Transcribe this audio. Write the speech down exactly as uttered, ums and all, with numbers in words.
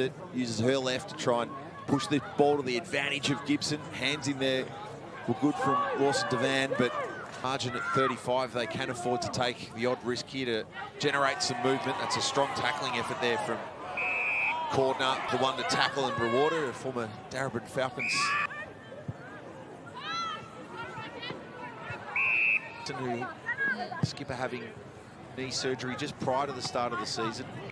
It uses her left to try and push the ball to the advantage of Gibson. Hands in there were good from Lawson Devan, but margin at thirty-five, they can afford to take the odd risk here to generate some movement. That's a strong tackling effort there from Cordner, the one to tackle, and Brewater, a former Darabin Falcons. Skipper having knee surgery just prior to the start of the season.